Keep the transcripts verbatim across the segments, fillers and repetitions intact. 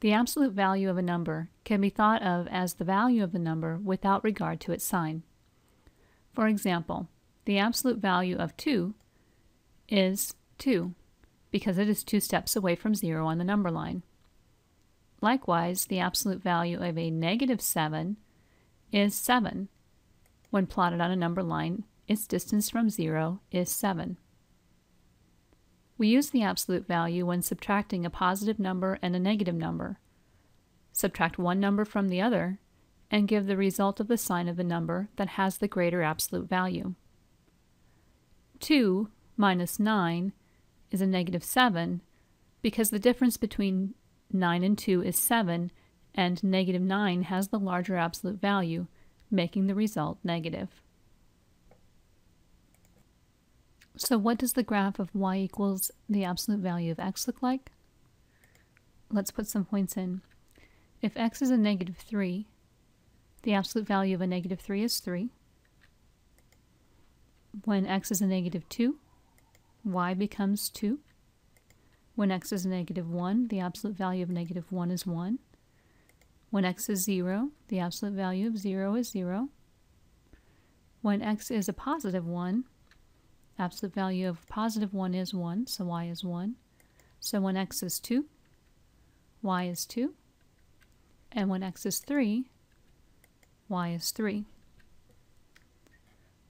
The absolute value of a number can be thought of as the value of the number without regard to its sign. For example, the absolute value of two is two, because it is two steps away from zero on the number line. Likewise, the absolute value of a negative seven is seven. When plotted on a number line, its distance from zero is seven. We use the absolute value when subtracting a positive number and a negative number. Subtract one number from the other and give the result of the sign of the number that has the greater absolute value. two minus nine is a negative seven because the difference between nine and two is seven, and negative nine has the larger absolute value, making the result negative. So what does the graph of y equals the absolute value of x look like? Let's put some points in. If x is a negative three, the absolute value of a negative three is three. When x is a negative two, y becomes two. When x is a negative one, the absolute value of negative one is one. When x is zero, the absolute value of zero is zero. When x is a positive one, absolute value of positive one is one, so y is one. So when x is two, y is two. And when x is three, y is three.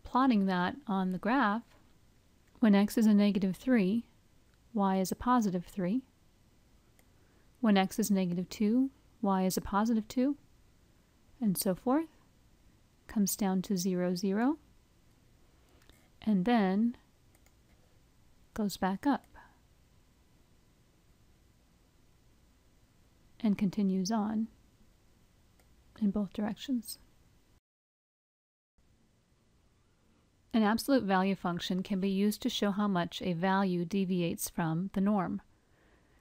Plotting that on the graph, when x is a negative three, y is a positive three. When x is negative two, y is a positive two, and so forth. Comes down to zero, zero. And then goes back up and continues on in both directions. An absolute value function can be used to show how much a value deviates from the norm.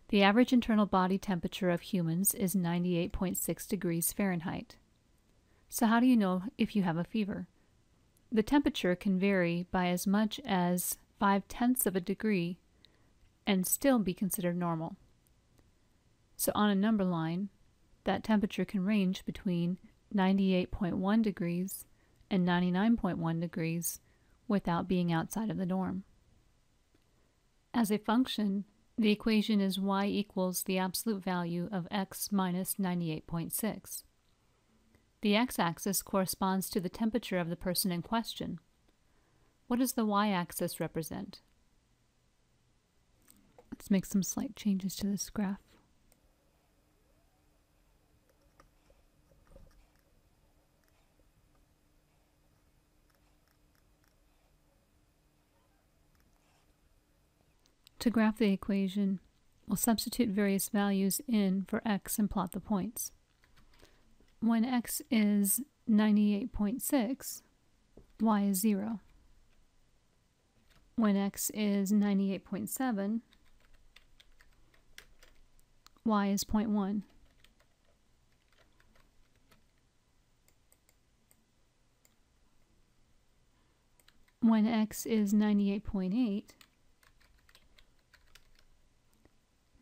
The average internal body temperature of humans is ninety-eight point six degrees Fahrenheit. So how do you know if you have a fever? The temperature can vary by as much as five tenths of a degree and still be considered normal. So on a number line, that temperature can range between ninety-eight point one degrees and ninety-nine point one degrees without being outside of the norm. As a function, the equation is y equals the absolute value of x minus ninety-eight point six. The x-axis corresponds to the temperature of the person in question. What does the y-axis represent? Let's make some slight changes to this graph. To graph the equation, we'll substitute various values in for x and plot the points. When x is ninety-eight point six, y is zero. When x is ninety-eight point seven, y is zero point one. When x is ninety-eight point eight,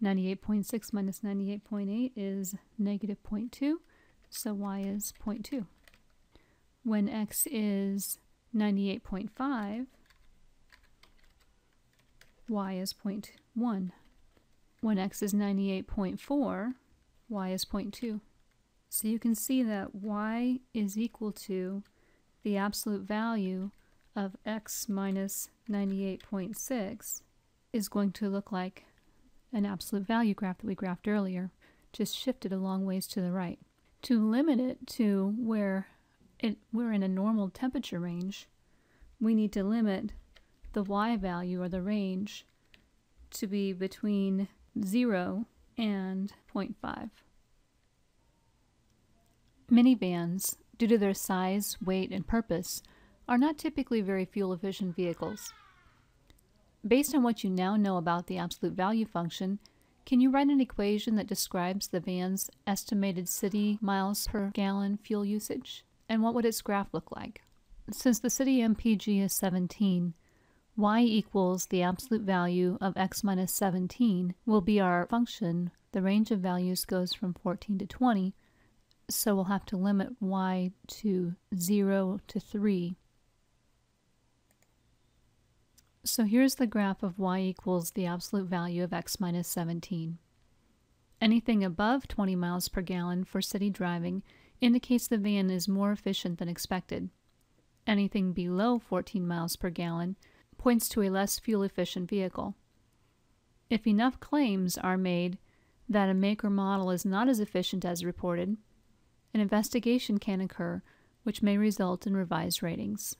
ninety-eight point six minus ninety-eight point eight is negative zero point two. So y is zero point two. When x is ninety-eight point five, y is zero point one. When x is ninety-eight point four, y is zero point two. So you can see that y is equal to the absolute value of x minus ninety-eight point six is going to look like an absolute value graph that we graphed earlier, just shifted a long ways to the right. To limit it to where it, we're in a normal temperature range, we need to limit the y value or the range to be between zero and zero point five. Minivans, due to their size, weight, and purpose, are not typically very fuel-efficient vehicles. Based on what you now know about the absolute value function, can you write an equation that describes the van's estimated city miles per gallon fuel usage? And what would its graph look like? Since the city M P G is seventeen, y equals the absolute value of x minus seventeen will be our function. The range of values goes from fourteen to twenty, so we'll have to limit y to zero to three. So here's the graph of y equals the absolute value of x minus seventeen. Anything above twenty miles per gallon for city driving indicates the van is more efficient than expected. Anything below fourteen miles per gallon points to a less fuel-efficient vehicle. If enough claims are made that a make or model is not as efficient as reported, an investigation can occur, which may result in revised ratings.